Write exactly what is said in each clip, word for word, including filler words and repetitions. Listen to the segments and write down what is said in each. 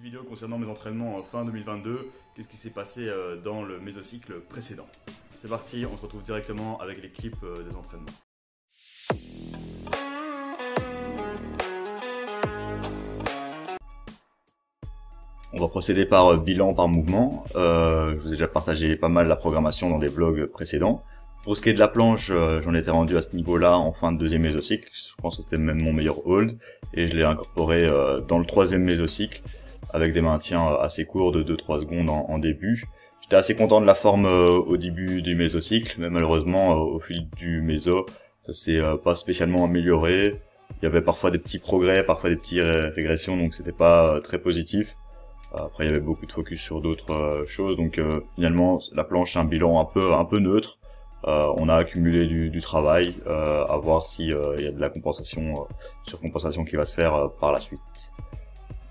Petite vidéo concernant mes entraînements fin deux mille vingt-deux, qu'est-ce qui s'est passé dans le mésocycle précédent. C'est parti, on se retrouve directement avec les clips des entraînements. On va procéder par bilan par mouvement. Euh, je vous ai déjà partagé pas mal la programmation dans des vlogs précédents. Pour ce qui est de la planche, j'en étais rendu à ce niveau-là en fin de deuxième mésocycle. Je pense que c'était même mon meilleur hold. Et je l'ai incorporé dans le troisième mésocycle avec des maintiens assez courts de deux trois secondes en, en début. J'étais assez content de la forme au début du mésocycle, mais malheureusement au fil du méso, ça s'est pas spécialement amélioré. Il y avait parfois des petits progrès, parfois des petites régressions, donc c'était pas très positif. Après, il y avait beaucoup de focus sur d'autres choses, donc euh, finalement, la planche a un bilan un peu un peu neutre. Euh, on a accumulé du, du travail, euh, à voir si euh, il y a de la compensation, euh, surcompensation qui va se faire euh, par la suite.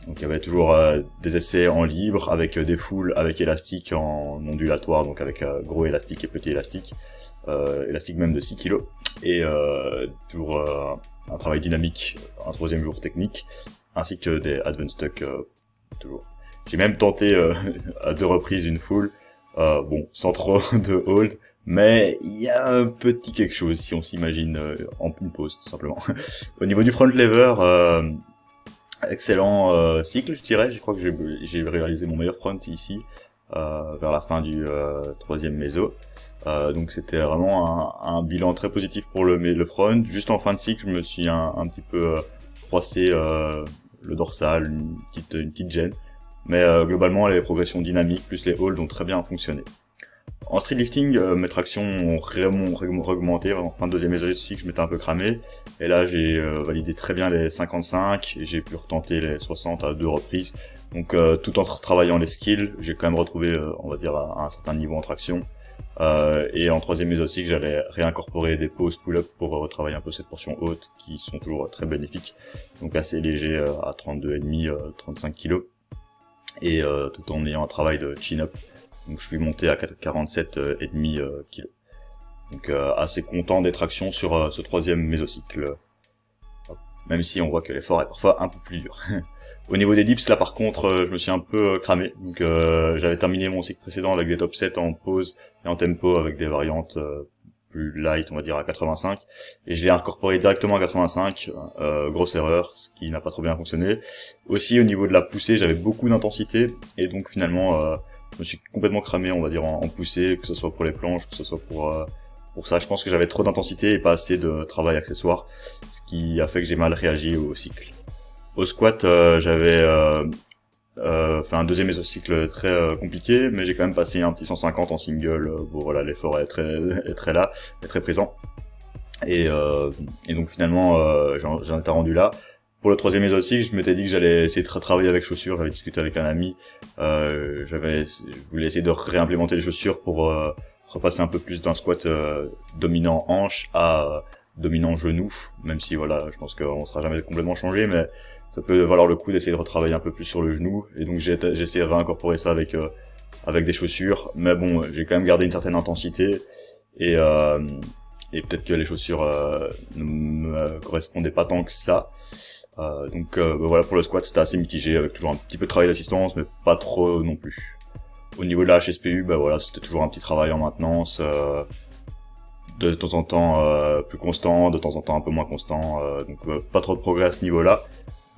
Donc il y avait toujours euh, des essais en libre avec euh, des foules avec élastique en ondulatoire, donc avec euh, gros élastique et petit élastique, euh, élastique même de six kilos, et euh, toujours euh, un travail dynamique, un troisième jour technique, ainsi que des advanced tuck euh, toujours. J'ai même tenté euh, à deux reprises une foule, euh, bon, sans trop de hold, mais il y a un petit quelque chose si on s'imagine euh, en une pause tout simplement. Au niveau du Frontlever, euh, excellent euh, cycle je dirais, je crois que j'ai réalisé mon meilleur front ici, euh, vers la fin du euh, troisième méso. Euh, donc c'était vraiment un, un bilan très positif pour le, le front. Juste en fin de cycle, je me suis un, un petit peu euh, froissé euh, le dorsal, une petite, une petite gêne. Mais euh, globalement, les progressions dynamiques plus les holds ont très bien fonctionné. En streetlifting, euh, mes tractions ont vraiment augmenté. En fin de deuxième mésocycle, je m'étais un peu cramé. Et là, j'ai euh, validé très bien les cinquante-cinq et j'ai pu retenter les soixante à deux reprises. Donc, euh, tout en travaillant les skills, j'ai quand même retrouvé, euh, on va dire, à un certain niveau en traction. Euh, et en troisième mésocycle, j'allais réincorporer des pauses pull-up pour retravailler un peu cette portion haute qui sont toujours très bénéfiques. Donc, assez léger euh, à trente-deux virgule cinq, euh, trente-cinq kilos. Et euh, tout en ayant un travail de chin-up, donc je suis monté à quarante-sept virgule cinq kg. Donc euh, assez content des tractions sur euh, ce troisième mésocycle, même si on voit que l'effort est parfois un peu plus dur. Au niveau des dips, là par contre, euh, je me suis un peu euh, cramé, donc euh, j'avais terminé mon cycle précédent avec des top sept en pause et en tempo avec des variantes euh, plus light, on va dire à quatre-vingt-cinq, et je l'ai incorporé directement à quatre-vingt-cinq, euh, grosse erreur, ce qui n'a pas trop bien fonctionné. Aussi au niveau de la poussée, j'avais beaucoup d'intensité, et donc finalement, euh, je me suis complètement cramé, on va dire, en, en poussée, que ce soit pour les planches, que ce soit pour euh, pour ça. Je pense que j'avais trop d'intensité et pas assez de travail accessoire, ce qui a fait que j'ai mal réagi au cycle. Au squat, euh, j'avais euh, euh, fait un deuxième mésocycle très euh, compliqué, mais j'ai quand même passé un petit cent cinquante en single. Euh, bon voilà, l'effort est très est très là, est très présent, et euh, et donc finalement euh, j'en étais rendu là. Pour le troisième mésocycle, je m'étais dit que j'allais essayer de travailler avec chaussures. J'avais discuté avec un ami, euh, j'avais je voulais essayer de réimplémenter les chaussures pour euh, repasser un peu plus d'un squat euh, dominant hanche à euh, dominant genou, même si voilà, je pense qu'on sera jamais complètement changé, mais ça peut valoir le coup d'essayer de retravailler un peu plus sur le genou, et donc j'ai essayé de réincorporer ça avec euh, avec des chaussures, mais bon, j'ai quand même gardé une certaine intensité, et euh, et peut-être que les chaussures euh, ne me correspondaient pas tant que ça, euh, donc euh, bah voilà, pour le squat c'était assez mitigé, avec toujours un petit peu de travail d'assistance, mais pas trop non plus. Au niveau de la H S P U, bah voilà, c'était toujours un petit travail en maintenance, euh, de temps en temps euh, plus constant, de temps en temps un peu moins constant, euh, donc euh, pas trop de progrès à ce niveau-là,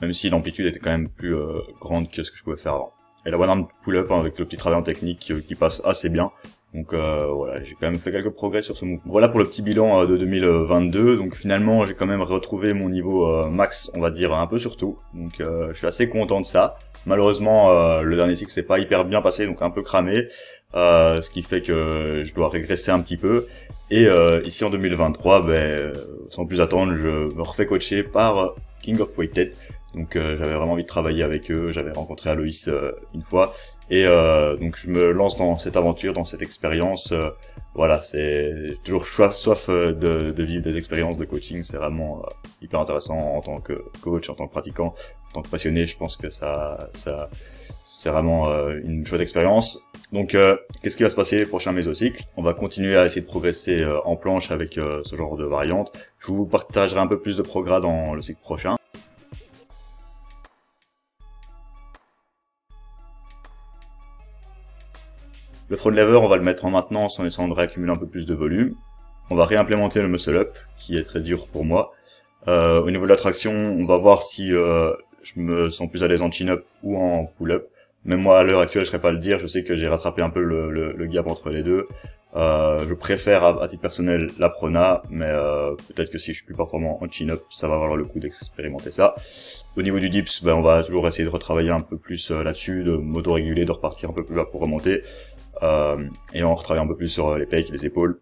même si l'amplitude était quand même plus euh, grande que ce que je pouvais faire avant. Et la one arm pull-up, hein, avec le petit travail en technique euh, qui passe assez bien, donc euh, voilà, j'ai quand même fait quelques progrès sur ce mouvement. Voilà pour le petit bilan euh, de deux mille vingt-deux, donc finalement j'ai quand même retrouvé mon niveau euh, max, on va dire, un peu sur tout, donc euh, je suis assez content de ça. Malheureusement, euh, le dernier cycle s'est pas hyper bien passé, donc un peu cramé, euh, ce qui fait que je dois régresser un petit peu. Et euh, ici en deux mille vingt-trois, ben, sans plus attendre, je me refais coacher par King of Weighted. Donc euh, j'avais vraiment envie de travailler avec eux, j'avais rencontré Aloïs euh, une fois. Et euh, donc je me lance dans cette aventure, dans cette expérience. Euh, voilà, c'est toujours soif, soif de, de vivre des expériences de coaching. C'est vraiment euh, hyper intéressant en tant que coach, en tant que pratiquant, en tant que passionné. Je pense que ça, ça c'est vraiment euh, une chouette expérience. Donc euh, qu'est-ce qui va se passer les prochains mésocycles? On va continuer à essayer de progresser euh, en planche avec euh, ce genre de variante. Je vous partagerai un peu plus de progrès dans le cycle prochain. Le front lever, on va le mettre en maintenance en essayant de réaccumuler un peu plus de volume. On va réimplémenter le muscle up, qui est très dur pour moi. Euh, au niveau de la traction, on va voir si euh, je me sens plus à l'aise en chin-up ou en pull-up. Même moi, à l'heure actuelle, je ne saurais pas le dire. Je sais que j'ai rattrapé un peu le, le, le gap entre les deux. Euh, je préfère, à, à titre personnel, la prona, mais euh, peut-être que si je suis plus performant en chin-up, ça va valoir le coup d'expérimenter ça. Au niveau du dips, ben, on va toujours essayer de retravailler un peu plus euh, là-dessus, de m'auto-réguler, de repartir un peu plus bas pour remonter. Euh, et on retravaille un peu plus sur les pecs et les épaules.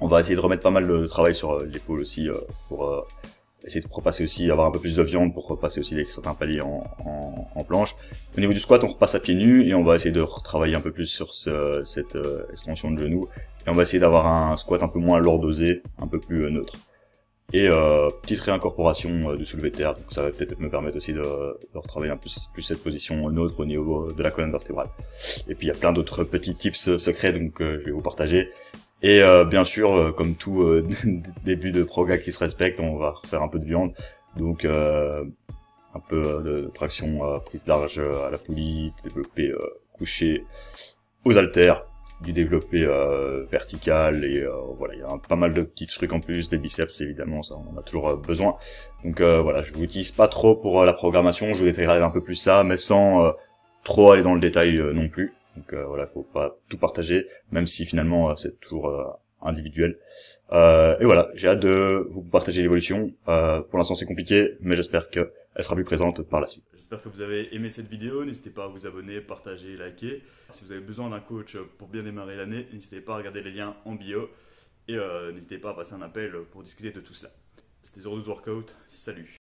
On va essayer de remettre pas mal de travail sur l'épaule aussi euh, pour euh, essayer de repasser aussi, avoir un peu plus de viande pour repasser aussi des, certains paliers en, en, en planche. Au niveau du squat, on repasse à pieds nus et on va essayer de retravailler un peu plus sur ce, cette euh, extension de genou. Et on va essayer d'avoir un squat un peu moins lordosé, un peu plus euh, neutre. Et euh, petite réincorporation euh, du soulevé de terre, donc ça va peut-être me permettre aussi de, de retravailler un peu plus, plus cette position neutre au niveau de la colonne vertébrale. Et puis il y a plein d'autres petits tips secrets, donc euh, je vais vous partager. Et euh, bien sûr, euh, comme tout euh, début de progrès qui se respecte, on va refaire un peu de viande, donc euh, un peu euh, de, de traction euh, prise large euh, à la poulie, développé euh, couché aux haltères, du développé euh, vertical, et euh, voilà, il y a un, pas mal de petits trucs en plus, des biceps évidemment, ça on en a toujours euh, besoin. Donc euh, voilà, je vous utilise pas trop pour euh, la programmation, je vous détaillerai un peu plus ça, mais sans euh, trop aller dans le détail euh, non plus. Donc euh, voilà, faut pas tout partager, même si finalement euh, c'est toujours euh, individuel. Euh, et voilà, j'ai hâte de vous partager l'évolution. Euh, pour l'instant c'est compliqué, mais j'espère qu'elle sera plus présente par la suite. J'espère que vous avez aimé cette vidéo, n'hésitez pas à vous abonner, partager, liker. Si vous avez besoin d'un coach pour bien démarrer l'année, n'hésitez pas à regarder les liens en bio. Et euh, n'hésitez pas à passer un appel pour discuter de tout cela. C'était zéro douze workout, salut.